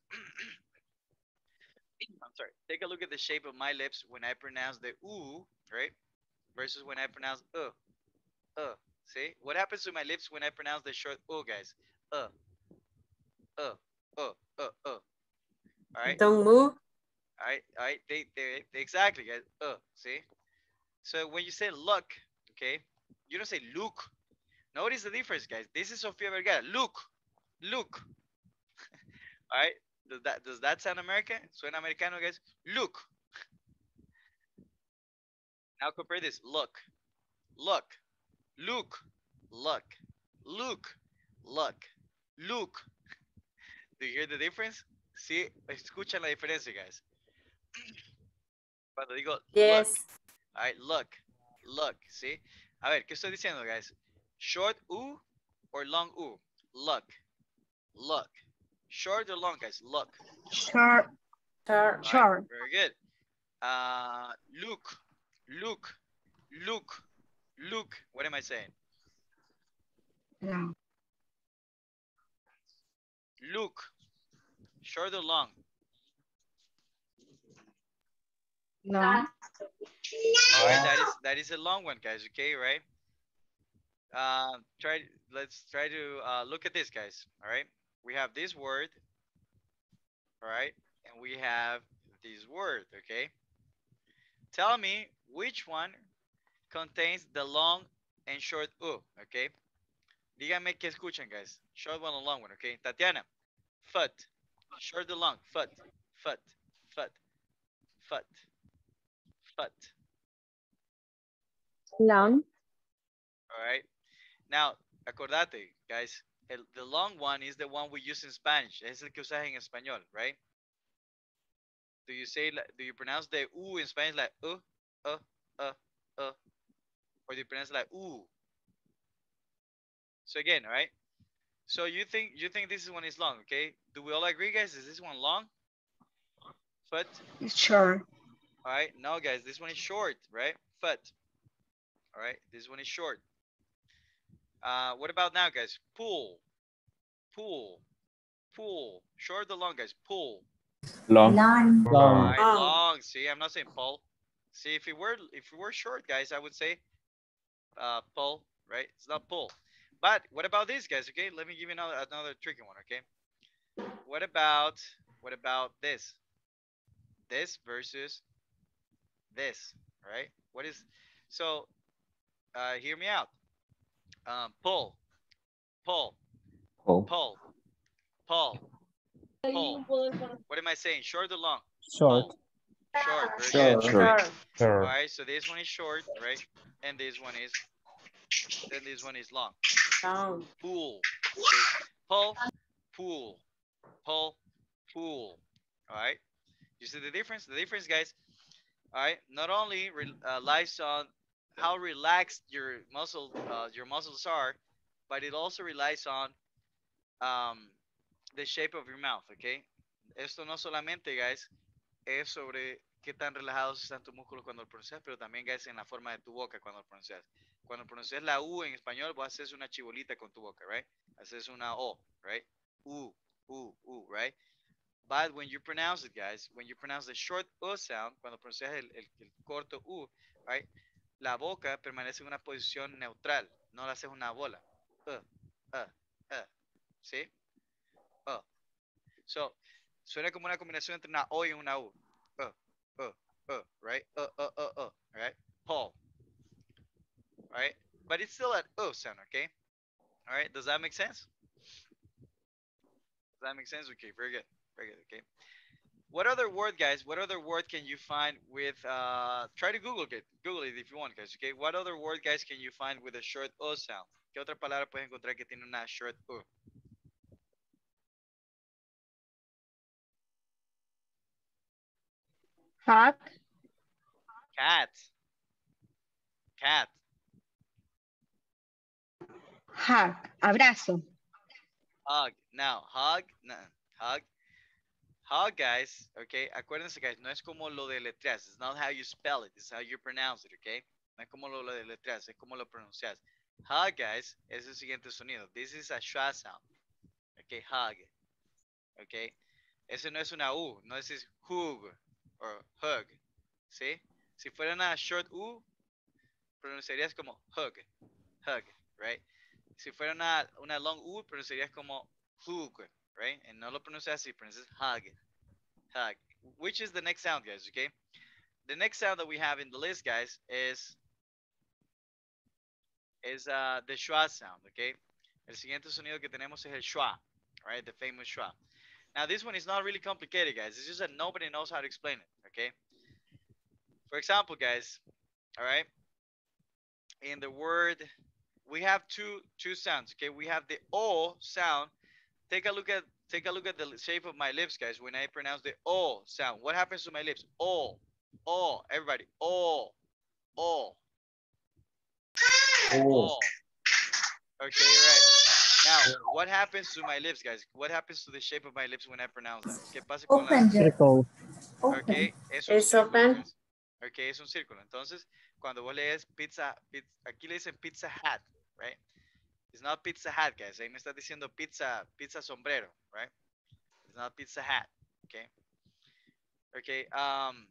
I'm sorry. Take a look at the shape of my lips when I pronounce the ooh, right? Versus when I pronounce uh, uh. See, what happens to my lips when I pronounce the short ooh, guys? Uh, uh, uh, uh, uh. All right. Don't move. All right, all right. They, they, they exactly, guys. Uh, see. So when you say look, okay, you don't say look. Notice the difference, guys. This is Sofia Vergara. Look, look. All right. Does that does that sound American? Suena americano, guys. Look. Now compare this. Look, look, look, look, look, look, look. Do you hear the difference? Sí, escuchan la diferencia, guys. Cuando digo yes. Look. All right. Look, look. Sí. A ver, ¿qué estoy diciendo, guys? Short U or long U? Look. Look. Short or long, guys? Look. Short. Sure. Right, very good. Uh, look, look, look, look. What am I saying? Yeah. Look, short or long? No. All right, that is that is a long one, guys. Okay, right? Uh, try. Let's try to uh, look at this, guys. All right, we have this word. All right, and we have this word. Okay, tell me which one contains the long and short u. Okay, díganme que escuchan, guys. Short one or long one. Okay, Tatiana, foot. Short or long? Foot. Foot. Foot. Foot. Foot. Long. All right. Now, acordate, guys. El, the long one is the one we use in Spanish. Es el que usas en español, right? Do you say, do you pronounce the u in Spanish like u, uh, uh, uh, or do you pronounce like u? So again, all right. So you think you think this one is long, okay? Do we all agree, guys? Is this one long? Foot. Sure. All right. No, guys. This one is short, right? Foot. All right. This one is short. Uh, what about now, guys? Pool, pool, pool. Short or long, guys? Pool. Long. Long. Long. Right, long. See, I'm not saying pull. See, if it were if it were short, guys, I would say uh, pull. Right? It's not pull. But what about this, guys? Okay, let me give you another another tricky one. Okay. What about what about this? This versus this, right? What is so? Uh, hear me out. Um, pull, pull, pull, pull, pull, pull. What am I saying? Short or long? Short. Short. Short. Short. Short. Short. All right. So this one is short, right? And this one is, then this one is long. Oh. Pull. Pull. Pull. Pull. Pull. All right. You see the difference? The difference, guys. All right. Not only relies on how relaxed your muscle uh, your muscles are, but it also relies on um, the shape of your mouth, okay? Esto no solamente, guys, es sobre qué tan relajados están tus músculos cuando lo pronuncias, pero también, guys, en la forma de tu boca cuando lo pronuncias. Cuando pronuncias la U en español, vos haces una chibolita con tu boca, right? Haces una O, right? U, U, U, right? But when you pronounce it, guys, when you pronounce the short U sound, cuando pronuncias el, el, el corto U, right? La boca permanece en una posición neutral. No la haces una bola. Uh, uh, uh. ¿Sí? Uh. So, suena como una combinación entre una O y una U. Uh, uh, uh, right? Uh, uh, uh, uh, right? Paul. Right? But it's still an O sound, okay? All right? Does that make sense? Does that make sense? Okay, very good. Very good, okay. What other word, guys? What other word can you find with? Uh, try to Google it. Google it if you want, guys. Okay. What other word, guys, can you find with a short O sound? ¿Qué otra palabra puedes encontrar que tiene una short O? Cat. Cat. Cat. Hug. Abrazo. Hug. Now, hug. No. Hug. Hug, guys, okay, acuérdense, guys, no es como lo deletreas, it's not how you spell it, it's how you pronounce it, okay? No es como lo, lo deletreas, es como lo pronuncias. Hug, guys, es el siguiente sonido. This is a schwa sound, okay, hug, okay? Ese no es una U, no es hug, or hug, ¿sí? Si fuera una short U, pronunciarías como hug, hug, right? Si fuera una, una long U, pronunciarías como hug, right? And no lo pronuncias así, pronuncias hug, hug. Which is the next sound, guys, okay? The next sound that we have in the list, guys, is is uh, the schwa sound, okay? El siguiente sonido que tenemos es el schwa, right? The famous schwa. Now, this one is not really complicated, guys. It's just that nobody knows how to explain it, okay? For example, guys, all right? In the word, we have two two sounds, okay? We have the O sound. Take a look at take a look at the shape of my lips, guys. When I pronounce the O sound, what happens to my lips? O, O, everybody, O, O, O. Okay, right. Now, what happens to my lips, guys? What happens to the shape of my lips when I pronounce that? ¿Qué pasa con open, la... Circle. Okay, es un círculo. Okay, es un círculo. Entonces, cuando vos lees pizza, pizza, aquí le dicen pizza hat, right? It's not pizza hat, guys. Ahí me estás diciendo pizza, pizza sombrero, right? It's not pizza hat, okay? Okay, um,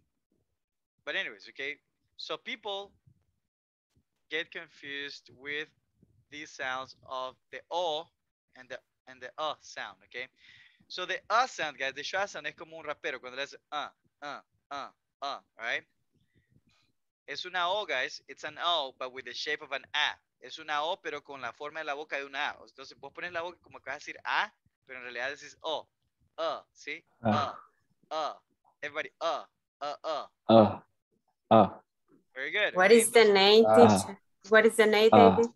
but anyways, okay? So people get confused with these sounds of the O and the and the uh sound, okay? So the uh sound, guys, the schwa sound es como un rapero cuando le hace uh, uh, uh, uh, right? Es una O, guys, it's an O, but with the shape of an A. Es una O, pero con la forma de la boca de una A. Entonces, vos pones la boca como que vas a decir A, pero en realidad decís O, uh, ¿sí? Uh, uh, everybody, uh, uh, uh. Uh, uh. Very good. What okay. is the name, teacher? Uh. What is the name, uh. David?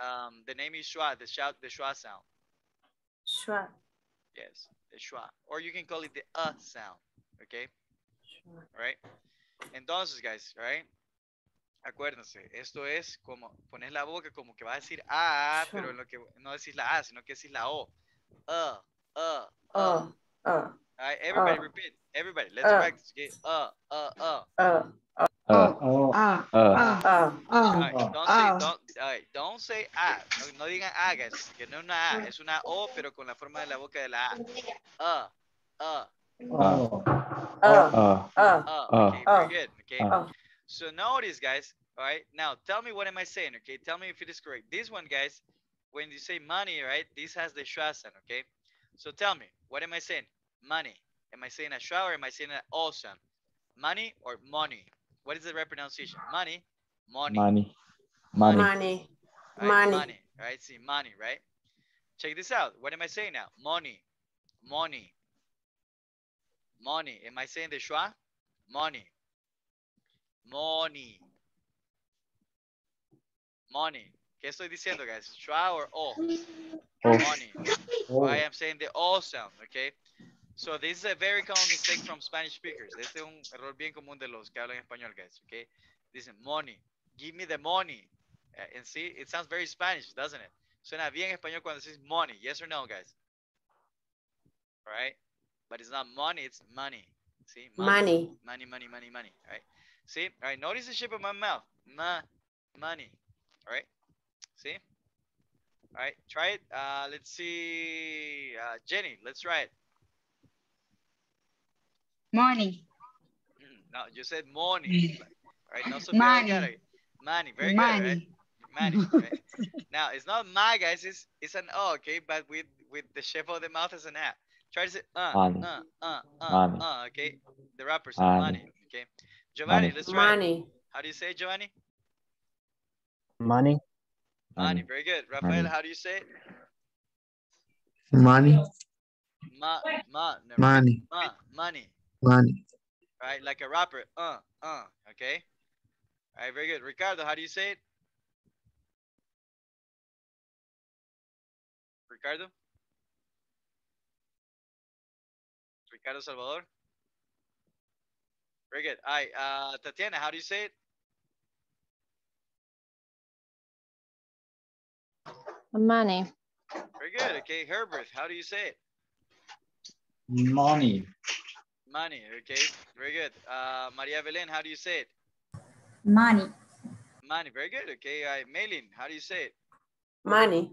Um, the name is schwa, the shout, the schwa sound. Schwa. Yes, the schwa. Or you can call it the uh sound, okay? Schwa. All right. Entonces, guys, right? Acuérdense, esto es como pones la boca como que vas a decir ah, schwa. Pero en lo que no decís la A, sino que decís la O. Uh, uh, uh. uh, uh All right, everybody uh, repeat. Everybody, let's uh, practice. Okay? Uh, uh, uh. Uh, uh. Uh, oh, ah, ah, ah, ah, ah. Don't say ah, no, no digan ah, guys, que no es una A, es una O, pero con la forma de la boca de la A. Ah, ah, ah, ah. Okay, very good, okay. Uh, so notice, guys, all right, now tell me what am I saying, okay? Tell me if it is correct. This one, guys, when you say money, right, this has the schwa sound, okay? So tell me, what am I saying? Money. Am I saying a schwa or am I saying an O sound? Money or money? What is the right pronunciation? Money, money, money, money, money, right? Money. Money, right? See, money, right? Check this out. What am I saying now? Money, money, money. Am I saying the schwa? Money, money, money. ¿Qué estoy diciendo, guys? Schwa or O? Oh. Money. Oh. I am saying the O sound, okay? So this is a very common mistake from Spanish speakers. Este es un error bien común de los que hablan español, guys, okay? Dicen money, give me the money. Uh, and see, it sounds very Spanish, doesn't it? Suena bien español cuando dices money, yes or no, guys? All right? But it's not money, it's money. See? Money. Money, money, money, money, money. All right? See? All right, notice the shape of my mouth. Ma, money. All right? See? All right, try it. Uh, let's see. Uh, Jenny, let's try it. Money. No, you said money. Right? No, Sofia Vergara. Money. Very money. Good, right? Money. Right? Now, it's not my, guys. It's, it's an O, okay? But with, with the shape of the mouth as an A. Try to say, uh, money. uh, uh, uh, money. uh, okay? The rapper said money. money, okay? Giovanni, money. let's try money. It. How do you say it, Giovanni? Money. Money. Very good. Rafael, money. how do you say it? Money. Ma, ma, no, money. Ma, money. Money. Right, like a rapper. Uh, uh, okay. All right, very good. Ricardo, how do you say it? Ricardo? Ricardo Salvador? Very good. All right, uh, Tatiana, how do you say it? Money. Very good. Okay, Herbert, how do you say it? Money. Money, okay, very good. Uh, María Belén, how do you say it? Money. Money, very good, okay. Uh, Melin, how do you say it? Money.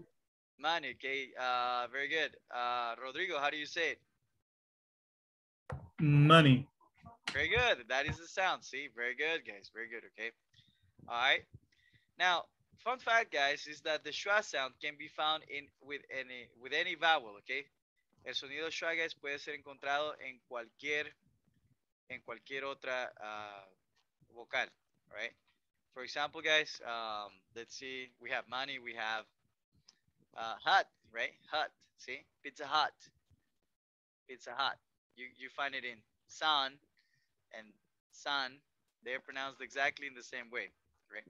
Money, okay, uh, very good. Uh, Rodrigo, how do you say it? Money. Very good, that is the sound, see? Very good, guys, very good, okay. All right. Now, fun fact, guys, is that the schwa sound can be found in with any, with any vowel, okay? El sonido schwa, guys, puede ser encontrado en cualquier, en cualquier otra uh, vocal, right? For example, guys, um, let's see, we have money, we have uh, hut, right? Hut, see? Pizza hut. Pizza hut. You, you find it in san and san. They're pronounced exactly in the same way, right?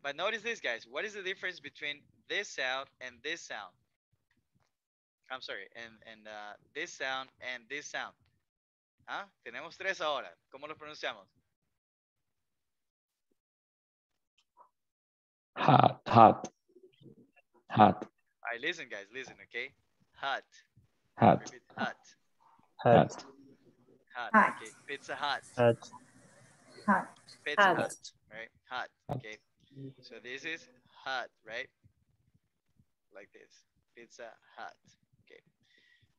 But notice this, guys. What is the difference between this sound and this sound? I'm sorry, and, and uh, this sound and this sound. ¿Ah? Tenemos tres ahora. ¿Cómo los pronunciamos? Hot, hot, hot. right, listen, guys, listen, okay? Hut. Hut. Repeat, hut. Hut. Hut. Hut. Okay. Pizza Hut. Hut. Hut. Pizza Hut. Hut. Right? Hut. Okay. So this is hut, right? Like this. Pizza Hut. Okay.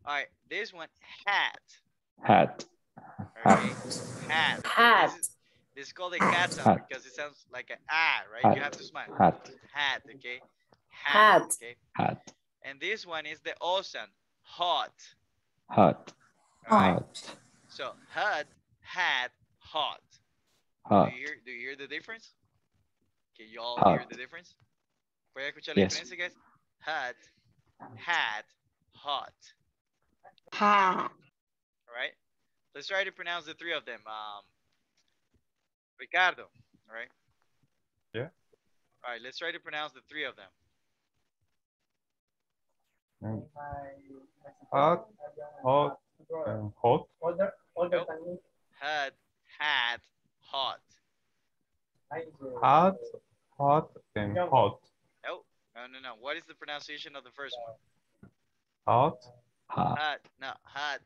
All right. This one, hat. Hat. Okay. Hat. Hat. This is, this is called a cat sound because it sounds like an ah, right? Hat. You have to smile. Hat. Hat. Okay. Hat. Hat. Okay. Hat. And this one is the O sound. Hot. Hot. Right. Hot. So hut, hat, hot. Hot. Do you hear, do you hear the difference? Can you all hot. Hear the difference? ¿Pueden escuchar la diferencia, guys? Hut, hat, hot. Hot. All right. Let's try to pronounce the three of them. Um, Ricardo, all right? Yeah. All right, let's try to pronounce the three of them. Mm. Hot, hot, um, hot. Order, order nope. Hot, hat, hot. Hot, hot, and hot. No, no, no, no. What is the pronunciation of the first one? Hot. Hot. Hot. No, hot.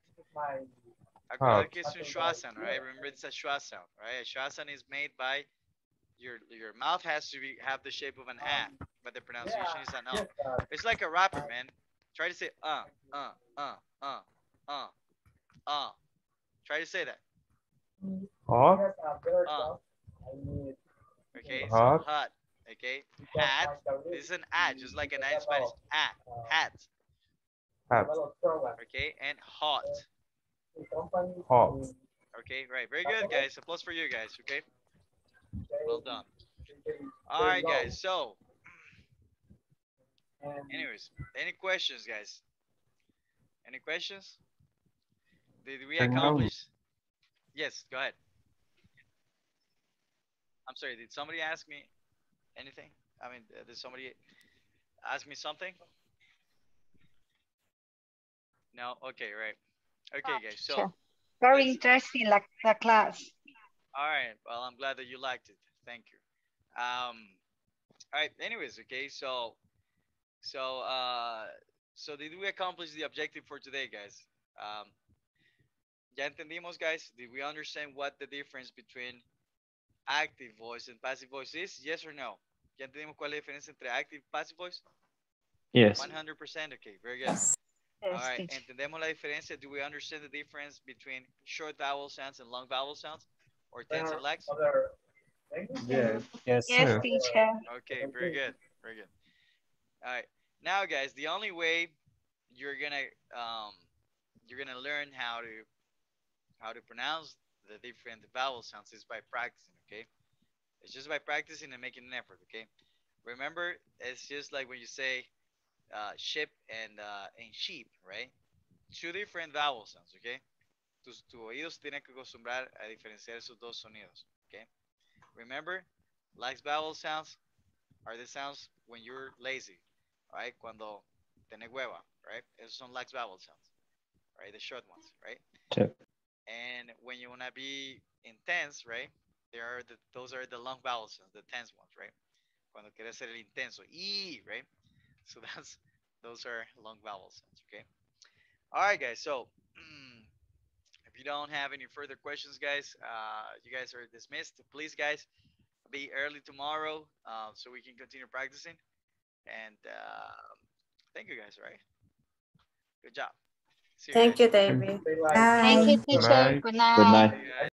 Acrylic is a schwa sound, right? Remember, it's a schwa sound, right? A schwa sound is made by your your mouth has to be, have the shape of an a, but the pronunciation is an o. It's like a rapper, man. Try to say uh, uh, uh, uh, uh, uh. Try to say that. Hot. Uh. Okay, so hot. Okay, hat. This is an a, just like an a in Spanish. A, hat. Hat. Okay, and hot. Hot. Okay, right. Very good, guys. Applause for you guys. Okay. Well done. All right, guys. So, anyways, any questions, guys? Any questions? Did we accomplish? Yes, go ahead. I'm sorry. Did somebody ask me anything? I mean, did somebody ask me something? No? Okay, right. Okay, guys. So very interesting, like the class. All right. Well, I'm glad that you liked it. Thank you. Um. All right. Anyways, okay. So, so, uh, so did we accomplish the objective for today, guys? Um. Ya entendimos, guys. Did we understand what the difference between active voice and passive voice is? Yes or no? Ya entendimos cuál es la diferencia entre active and passive voice? Yes. One hundred percent. Okay. Very good. Yes. All right, entendemos la diferencia. Do we understand the difference between short vowel sounds and long vowel sounds, or tense and lax? Yes, yes, yes, teacher. Okay, very good, very good. All right, now guys, the only way you're gonna um, you're gonna learn how to how to pronounce the different vowel sounds is by practicing. Okay, it's just by practicing and making an effort. Okay, remember, it's just like when you say Uh, ship and uh, and sheep, right? Two different vowel sounds, okay? Tus, tus oídos tienen que acostumbrar a diferenciar esos dos sonidos, okay? Remember, lax vowel sounds are the sounds when you're lazy, right? Cuando tenés hueva, right? Esos son lax vowel sounds, right? The short ones, right? Sure. And when you wanna be intense, right? There are the, those are the long vowel sounds, the tense ones, right? Cuando quieres ser el intenso, y, right? So that's, those are long vowel sounds, okay? All right, guys, so if you don't have any further questions, guys, uh, you guys are dismissed. Please, guys, be early tomorrow uh, so we can continue practicing. And uh, thank you, guys, all right? Good job. See you thank guys. You, David. Thank you, teacher. Good night. Good night. Good night.